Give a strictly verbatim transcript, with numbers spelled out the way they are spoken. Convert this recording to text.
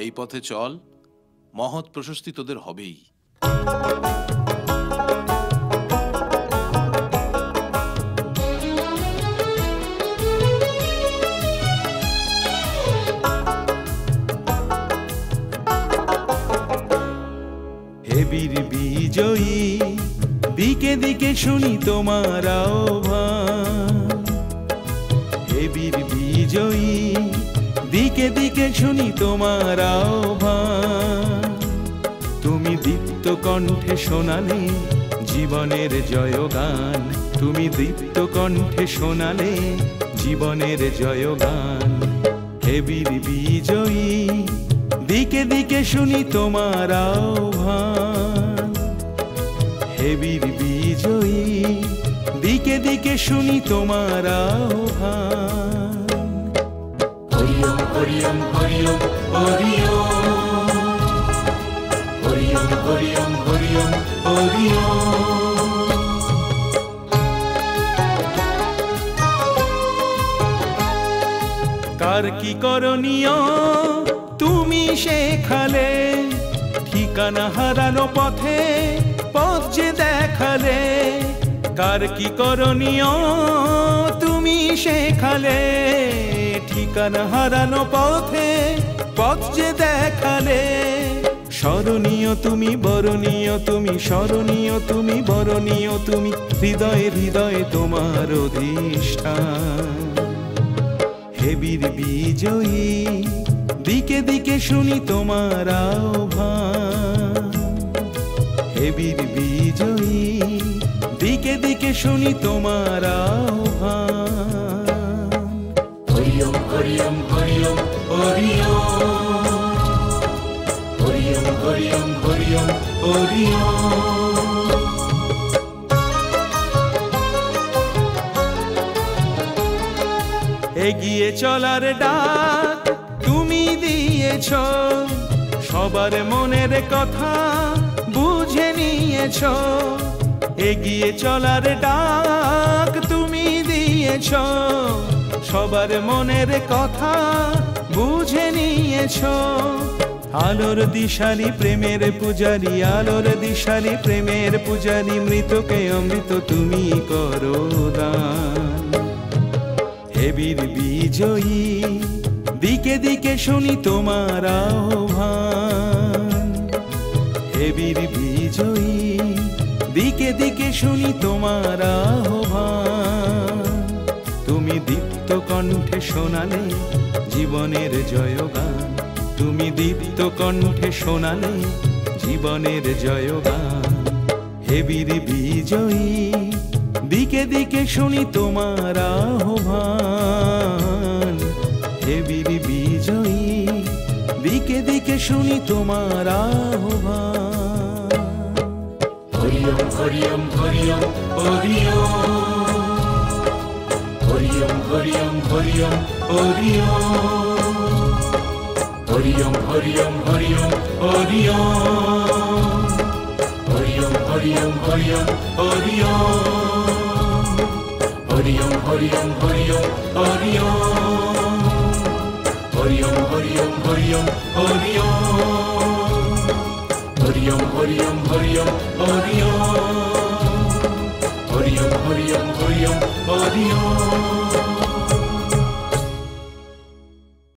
এই পথে চল, মহৎ প্রশস্তি তোদের হবেই। হে বীর বিজয়ী, দিকে দিকে শুনি তোমার আহ্বান। হে বীর বিজয়ী, দিকে দিকে শুনি তোমার আহ্বান। তুমি দীপ্ত কণ্ঠে শোনালে জীবনের জয়গান, তুমি দীপ্ত কণ্ঠে শোনালে জীবনের জয়গান। হে বীর বিজয়ী, দিকে দিকে শুনি তোমার আহ্বান। হে বীর বিজয়ী, দিকে দিকে শুনি তোমার আহ্বান। হরিওম হরিওম হরিওম হরিওম হরিওম হরিওম হরিওম হরিওম। কার কি করণীয় তুমি শেখালে, ঠিকানা হারানো পথে পথ যে দেখালে। কার কি করণীয় তুমি শেখালে, ঠিকানা হারানো পথে পথ যে দেখালে। স্মরণীয় তুমি বরণীয় তুমি, স্মরণীয় তুমি বরণীয় তুমি, হৃদয়ে হৃদয়ে তোমার অধিষ্ঠান। হে বীর বিজয়ী, দিকে দিকে শুনি তোমার আহ্বান। হে বীর বিজয়ী, দিকে দিকে শুনি তোমার আহ্বান। হরিওম হরিওম হরিওম হরিওম হরিওম হরিওম হরিওম হরিওম। এগিয়ে চলার ডাক তুমি দিয়েছ, সবার মনের কথা বুঝে নিয়েছ। এগিয়ে চলার ডাক তুমি দিয়েছ, সবার মনের কথা বুঝে নিয়েছ। আলোর দিশারি প্রেমের পূজারি, আলোর দিশারি প্রেমের পূজারি, মৃতকে অমৃত তুমি করো দান। হে বীর বিজয়ী, দিকে দিকে শুনি তোমার আহ্বান। হে বীর বিজয়ী, দিকে দিকে শুনি তোমার আহ্বান। তুমি দীপ্ত কণ্ঠে শোনালে জীবনের জয়গান, তুমি দীপ্ত কণ্ঠে শোনালে জীবনের জয়গান। হে বীর বিজয়ী, দিকে দিকে শুনি তোমার আহ্বান। হে বীর বিজয়ী, দিকে দিকে শুনি তোমার আহ্বান। হরিওম হরিওম হরিওম হরিওম হরিওম হরিওম হরিওম হরিওম হরিওম হরিওম হরিওম হরিওম হরিওম হরিওম হরিওম হরিওম হরিওম হরিওম হরিওম হরিওম হরিওম হরিওম হরিওম হরিওম হরিওম হরিওম হরিওম হরিওম হরিওম হরিওম।